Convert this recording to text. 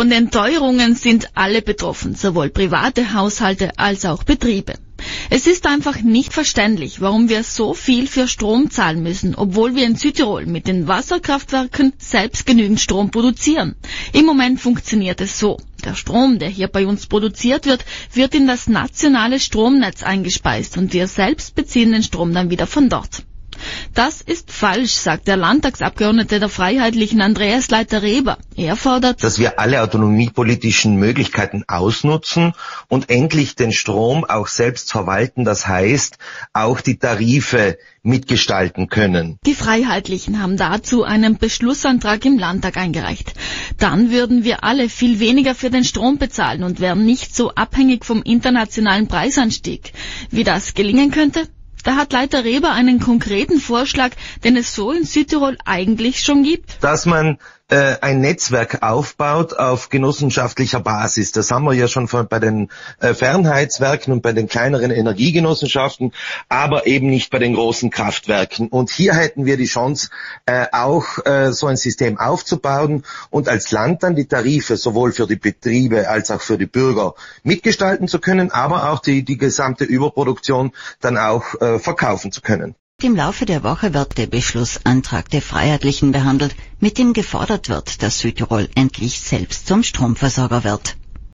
Von den Teuerungen sind alle betroffen, sowohl private Haushalte als auch Betriebe. Es ist einfach nicht verständlich, warum wir so viel für Strom zahlen müssen, obwohl wir in Südtirol mit den Wasserkraftwerken selbst genügend Strom produzieren. Im Moment funktioniert es so. Der Strom, der hier bei uns produziert wird, wird in das nationale Stromnetz eingespeist und wir selbst beziehen den Strom dann wieder von dort. Das ist falsch, sagt der Landtagsabgeordnete der Freiheitlichen Andreas Leiter Reber. Er fordert, dass wir alle autonomiepolitischen Möglichkeiten ausnutzen und endlich den Strom auch selbst verwalten, das heißt auch die Tarife mitgestalten können. Die Freiheitlichen haben dazu einen Beschlussantrag im Landtag eingereicht. Dann würden wir alle viel weniger für den Strom bezahlen und wären nicht so abhängig vom internationalen Preisanstieg. Wie das gelingen könnte? Da hat Leiter Reber einen konkreten Vorschlag, den es so in Südtirol eigentlich schon gibt. Dass man ein Netzwerk aufbaut auf genossenschaftlicher Basis. Das haben wir ja schon bei den Fernheitswerken und bei den kleineren Energiegenossenschaften, aber eben nicht bei den großen Kraftwerken. Und hier hätten wir die Chance, auch so ein System aufzubauen und als Land dann die Tarife sowohl für die Betriebe als auch für die Bürger mitgestalten zu können, aber auch die gesamte Überproduktion dann auch verkaufen zu können. Im Laufe der Woche wird der Beschlussantrag der Freiheitlichen behandelt, mit dem gefordert wird, dass Südtirol endlich selbst zum Stromversorger wird.